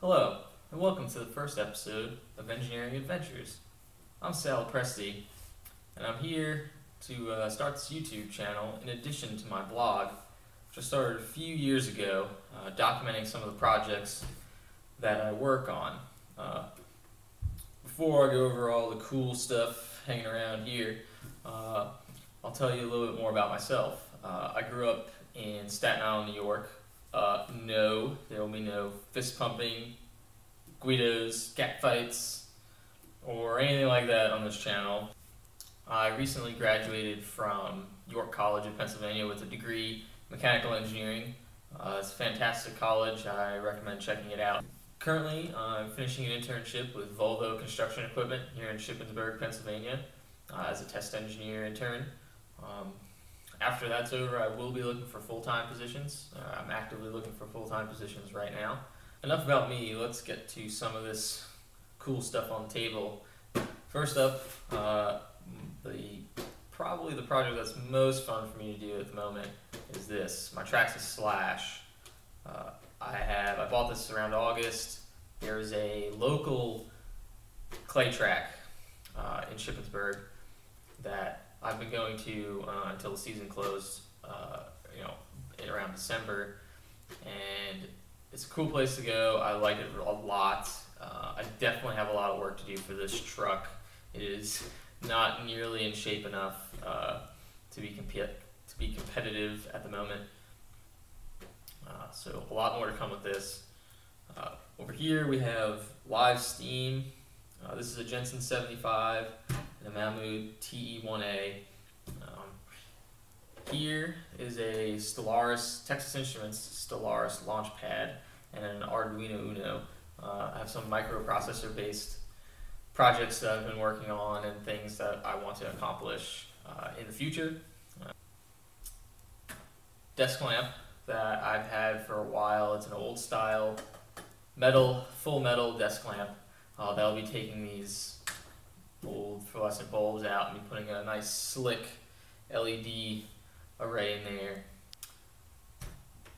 Hello, and welcome to the first episode of Engineering Adventures. I'm Sal Presti, and I'm here to start this YouTube channel in addition to my blog, which I started a few years ago, documenting some of the projects that I work on. Before I go over all the cool stuff hanging around here, I'll tell you a little bit more about myself. I grew up in Staten Island, New York. No, there will be no fist pumping, Guidos, catfights, or anything like that on this channel. I recently graduated from York College of Pennsylvania with a degree in mechanical engineering. It's a fantastic college. I recommend checking it out. Currently, I'm finishing an internship with Volvo Construction Equipment here in Shippensburg, Pennsylvania, as a test engineer intern. After that's over, I will be looking for full-time positions. I'm actively looking for full-time positions right now. Enough about me, let's get to some of this cool stuff on the table. First up, probably the project that's most fun for me to do at the moment is this, my Traxxas Slash. I bought this around August. There's a local clay track in Shippensburg that I've been going to until the season closed, around December, and it's a cool place to go. I like it a lot. I definitely have a lot of work to do for this truck. It is not nearly in shape enough to be competitive at the moment. So a lot more to come with this. Over here we have live steam. This is a Jensen 75. The Mamod TE1A. Here is a Texas Instruments Stellaris Launchpad and an Arduino Uno. I have some microprocessor-based projects that I've been working on and things that I want to accomplish in the future. Desk lamp that I've had for a while. It's an old-style full metal desk lamp. That'll be taking these old fluorescent bulbs out and be putting a nice slick LED array in there.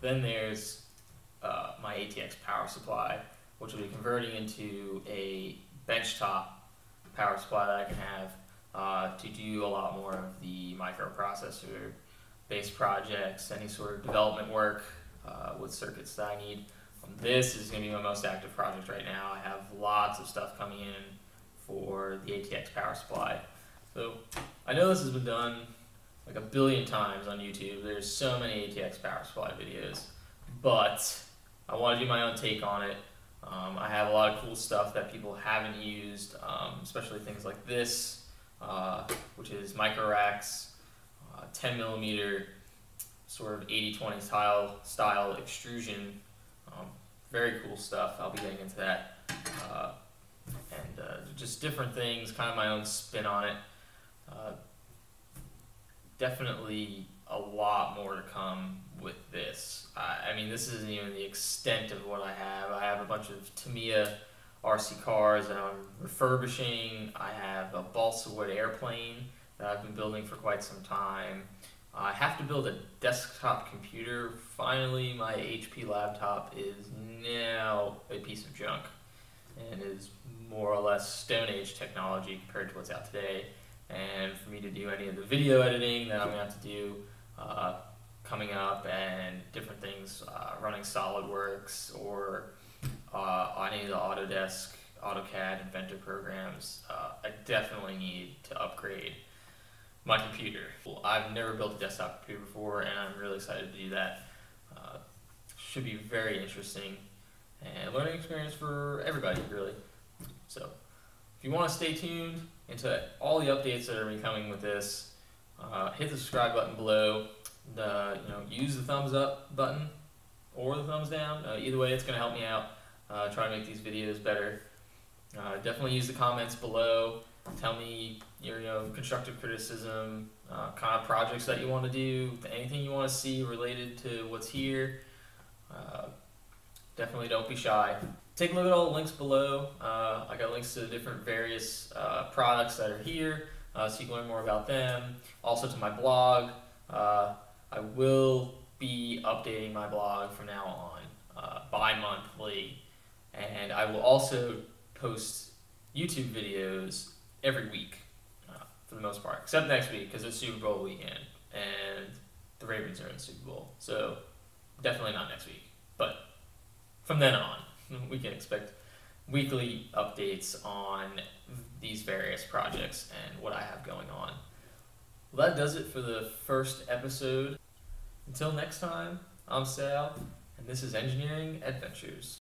Then there's my ATX power supply, which will be converting into a benchtop power supply that I can have to do a lot more of the microprocessor-based projects, any sort of development work with circuits that I need. This is going to be my most active project right now. I have lots of stuff coming in for the ATX power supply. So I know this has been done like a billion times on YouTube. There's so many ATX power supply videos, but I want to do my own take on it. I have a lot of cool stuff that people haven't used, especially things like this, which is MicroRAX, 10mm sort of 80/20 style extrusion. Very cool stuff. I'll be getting into that. And just different things, kind of my own spin on it. Definitely a lot more to come with this. I mean, this isn't even the extent of what I have. I have a bunch of Tamiya RC cars that I'm refurbishing. I have a balsa wood airplane that I've been building for quite some time. I have to build a desktop computer. Finally, my HP laptop is now a piece of junk and is more or less Stone Age technology compared to what's out today. And for me to do any of the video editing that I'm going to have to do coming up and different things, running SolidWorks or any of the Autodesk, AutoCAD, Inventor programs, I definitely need to upgrade my computer. Well, I've never built a desktop computer before, and I'm really excited to do that. Should be very interesting and learning experience for everybody, really. So, if you want to stay tuned into all the updates that are coming with this, hit the subscribe button below. Use the thumbs up button or the thumbs down. Either way, it's going to help me out. Try to make these videos better. Definitely use the comments below. Tell me your constructive criticism, kind of projects that you want to do, anything you want to see related to what's here. Definitely don't be shy. Take a look at all the links below. I got links to the different various products that are here, so you can learn more about them. Also to my blog. I will be updating my blog from now on bi-monthly, and and I will also post YouTube videos every week for the most part, except next week because it's Super Bowl weekend and the Ravens are in the Super Bowl, so definitely not next week, but from then on we can expect weekly updates on these various projects and what I have going on. Well, that does it for the first episode. Until next time, I'm Sal, and this is Engineering Adventures.